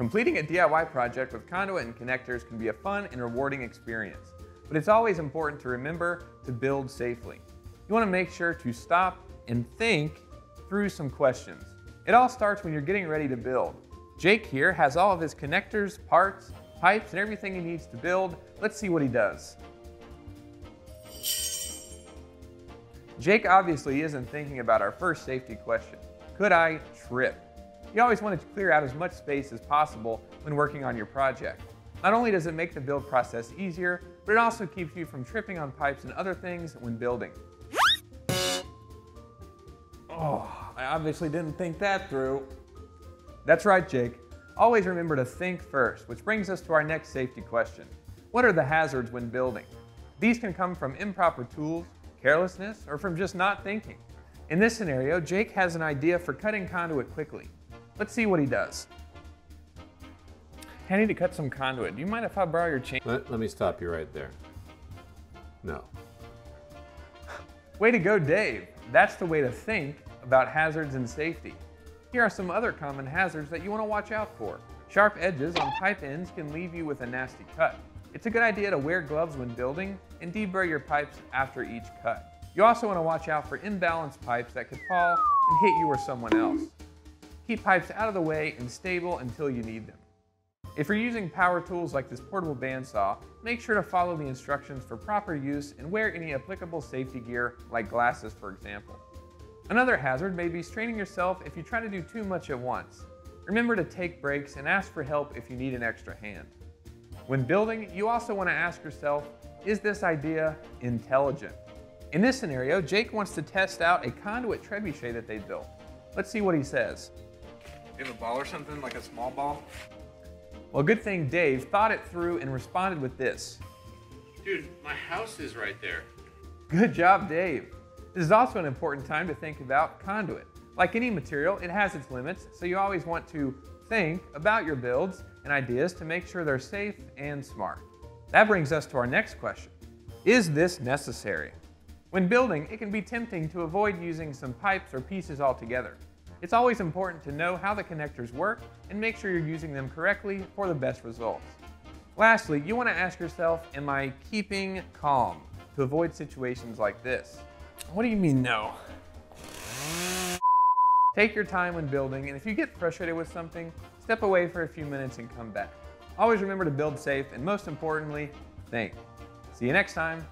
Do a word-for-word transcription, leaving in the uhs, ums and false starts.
Completing a D I Y project with conduit and connectors can be a fun and rewarding experience, but it's always important to remember to build safely. You want to make sure to stop and think through some questions. It all starts when you're getting ready to build. Jake here has all of his connectors, parts, pipes, and everything he needs to build. Let's see what he does. Jake obviously isn't thinking about our first safety question. Could I trip? You always want to clear out as much space as possible when working on your project. Not only does it make the build process easier, but it also keeps you from tripping on pipes and other things when building. Oh, I obviously didn't think that through. That's right, Jake. Always remember to think first, which brings us to our next safety question. What are the hazards when building? These can come from improper tools, carelessness, or from just not thinking. In this scenario, Jake has an idea for cutting conduit quickly. Let's see what he does. I need to cut some conduit. Do you mind if I borrow your chain? Let, let me stop you right there. No. Way to go, Dave. That's the way to think about hazards and safety. Here are some other common hazards that you want to watch out for. Sharp edges on pipe ends can leave you with a nasty cut. It's a good idea to wear gloves when building and deburr your pipes after each cut. You also want to watch out for imbalanced pipes that could fall and hit you or someone else. Keep pipes out of the way and stable until you need them. If you're using power tools like this portable bandsaw, make sure to follow the instructions for proper use and wear any applicable safety gear like glasses, for example. Another hazard may be straining yourself if you try to do too much at once. Remember to take breaks and ask for help if you need an extra hand. When building, you also want to ask yourself, is this idea intelligent? In this scenario, Jake wants to test out a conduit trebuchet that they built. Let's see what he says. Do you have a ball or something, like a small ball? Well, good thing Dave thought it through and responded with this. Dude, my house is right there. Good job, Dave. This is also an important time to think about conduit. Like any material, it has its limits, so you always want to think about your builds and ideas to make sure they're safe and smart. That brings us to our next question. Is this necessary? When building, it can be tempting to avoid using some pipes or pieces altogether. It's always important to know how the connectors work and make sure you're using them correctly for the best results. Lastly, you want to ask yourself, am I keeping calm to avoid situations like this? What do you mean no? Take your time when building, and if you get frustrated with something, step away for a few minutes and come back. Always remember to build safe, and most importantly, think. See you next time.